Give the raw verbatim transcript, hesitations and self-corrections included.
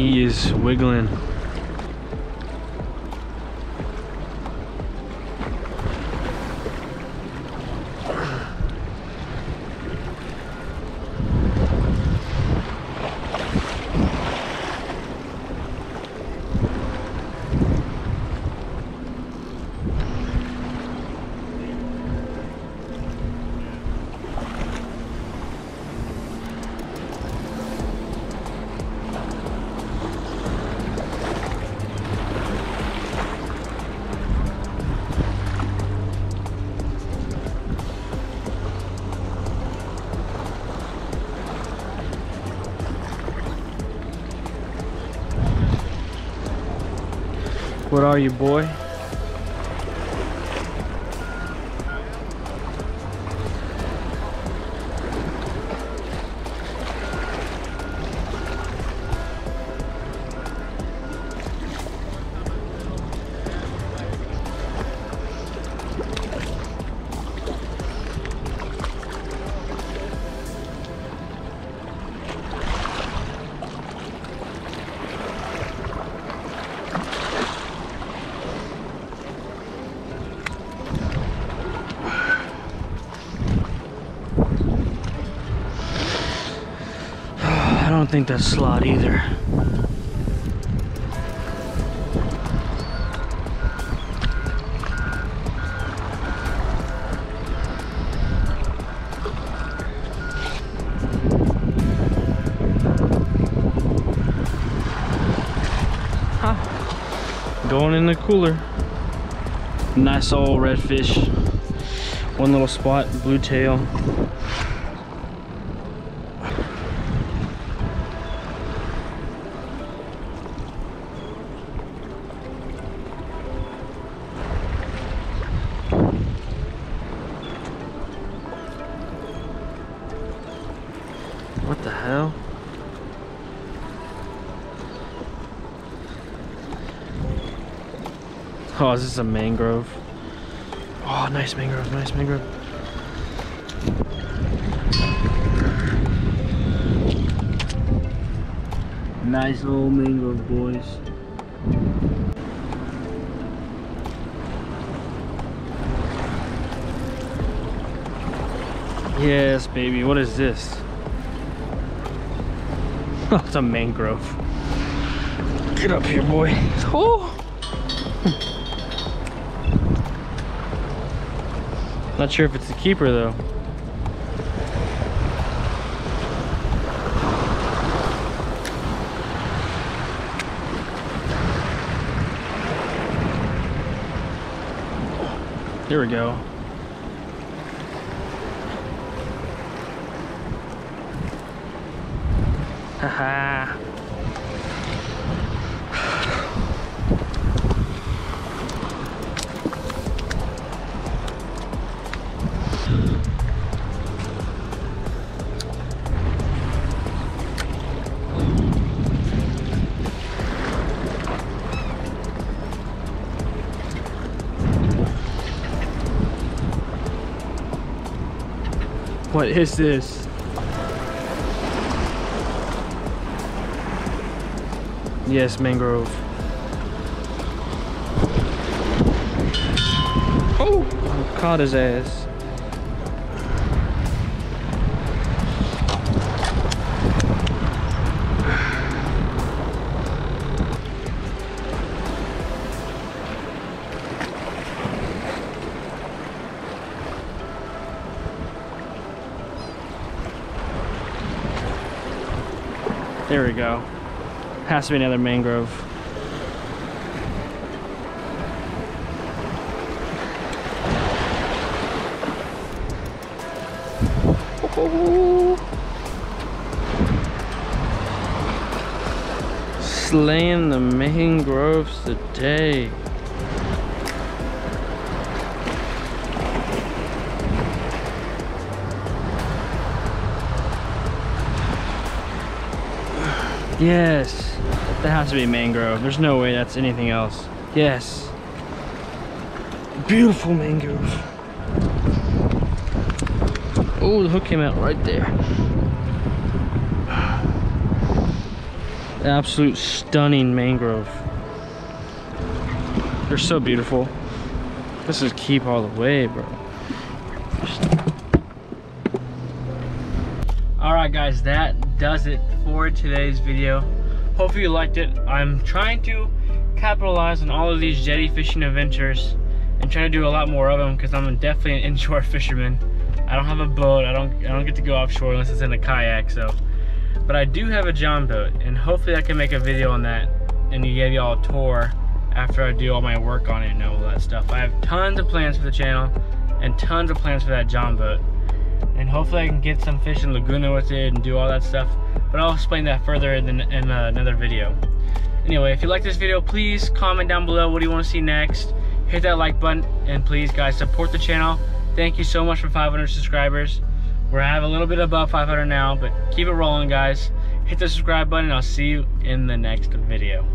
knee is wiggling. What are you, boy? I don't think that's slot either. Huh. Going in the cooler. Nice old redfish. One little spot, blue tail. What the hell? Oh, is this a mangrove? Oh, nice mangrove, nice mangrove. Nice little mangrove, boys. Yes, baby, what is this? Oh, it's a mangrove. Get up here, boy. Oh. Not sure if it's the keeper though. Here we go. Haha. What is this? Yes, mangrove. Oh, caught his ass. There we go. Has to be another mangrove. Oh. Slaying the mangroves today. Yes. That has to be mangrove. There's no way that's anything else. Yes. Beautiful mangrove. Oh, the hook came out right there. absolute stunning mangrove. They're so beautiful. This is keep all the way, bro. All right, guys, that does it for today's video. Hopefully you liked it. I'm trying to capitalize on all of these jetty fishing adventures and trying to do a lot more of them, because I'm definitely an inshore fisherman. I don't have a boat. I don't. I don't get to go offshore unless it's in a kayak. So, but I do have a John boat, and hopefully I can make a video on that and give y'all a tour after I do all my work on it and all that stuff. I have tons of plans for the channel and tons of plans for that John boat, and hopefully I can get some fish in Laguna with it and do all that stuff. But I'll explain that further in, the, in uh, another video. Anyway, if you like this video, please comment down below what do you want to see next. Hit that like button, and please, guys, support the channel. Thank you so much for five hundred subscribers. We're at a little bit above five hundred now, but keep it rolling, guys. Hit the subscribe button, and I'll see you in the next video.